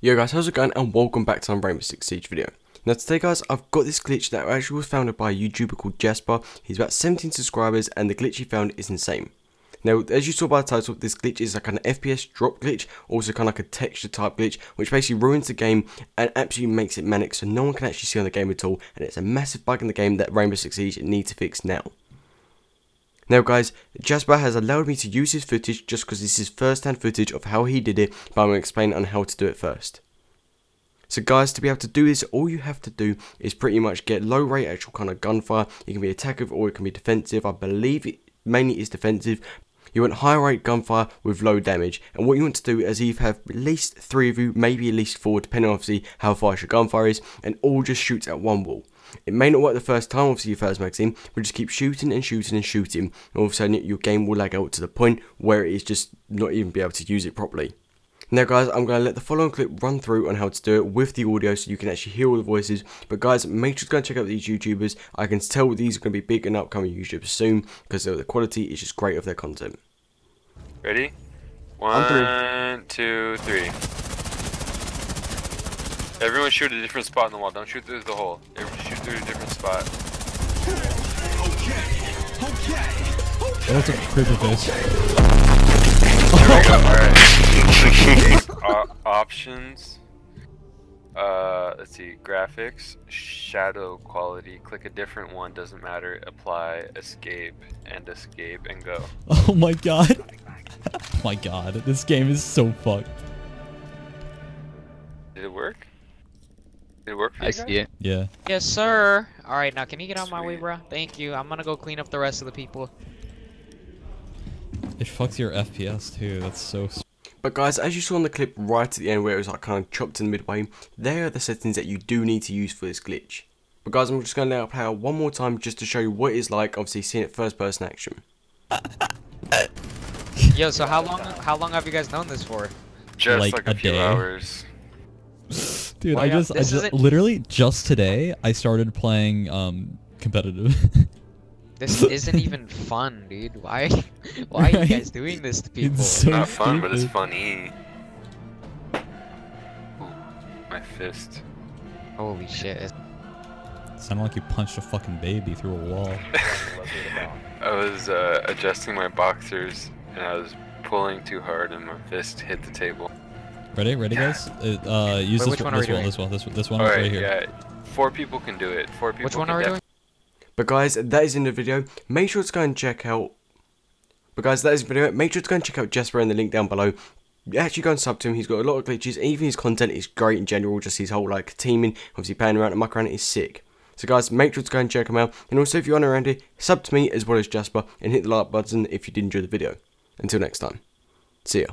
Yo guys, how's it going and welcome back to another Rainbow Six Siege video. Now today guys, I've got this glitch that actually was founded by a YouTuber called Jasper. He's about 17 subscribers and the glitch he found is insane. Now as you saw by the title, this glitch is like an FPS drop glitch, also kind of like a texture type glitch, which basically ruins the game and absolutely makes it manic so no one can actually see on the game at all, and it's a massive bug in the game that Rainbow Six Siege needs to fix now. Now guys, Jasper has allowed me to use his footage just because this is first-hand footage of how he did it, but I'm going to explain on how to do it first. So guys, to be able to do this, all you have to do is pretty much get low rate actual kind of gunfire. It can be attackive or it can be defensive. I believe it mainly is defensive. You want high rate gunfire with low damage, and what you want to do is either have at least 3 of you, maybe at least 4, depending on obviously how fast your gunfire is, and all just shoots at one wall. It may not work the first time, obviously your first magazine, but just keep shooting and shooting and shooting, and all of a sudden your game will lag out to the point where it is just not even be able to use it properly. Now guys, I'm going to let the following clip run through on how to do it with the audio so you can actually hear all the voices. But guys, make sure to go and check out these YouTubers. I can tell these are going to be big and upcoming YouTubers soon because the quality is just great of their content. Ready? 1, 2, 3. Everyone shoot a different spot in the wall. Don't shoot through the hole. Everyone shoot through a different spot. Okay. That's a creepy face. There we go. Alright. Options, let's see, graphics, shadow quality, click a different one, doesn't matter, apply, escape and go. Oh my god. Oh my god, this game is so fucked. Did it work? Did it work for you guys? I see it. Yeah. Yes sir. Alright, now can you get out of my way, bro? Thank you. I'm gonna go clean up the rest of the people. It fucks your FPS too, that's so sweet. But guys, as you saw on the clip right at the end where it was like kind of chopped in midway, there are the settings that you do need to use for this glitch. But guys, I'm just going to let it play out one more time just to show you what it's like, obviously seeing it first person action. Yo, so how long have you guys known this for? Just like a few hours. Dude, well, I just literally just today I started playing competitive. This isn't even fun, dude. Why are you guys doing this to people? It's so not fun, but it's funny. Ooh, my fist. Holy shit. It sounded like you punched a fucking baby through a wall. I was adjusting my boxers, and I was pulling too hard, and my fist hit the table. Ready? Ready, guys? Use this one right here. Yeah. 4 people can do it. 4 people. Which one are we doing? But guys, that is in the video. Make sure to go and check out. But guys, that is the video. Make sure to go and check out Jasper in the link down below. Actually, go and sub to him. He's got a lot of glitches. Even his content is great in general. Just his whole like teaming, obviously playing around and muck around is sick. So guys, make sure to go and check him out. And also, if you want around here, sub to me as well as Jasper, and hit the like button if you did enjoy the video. Until next time, see ya.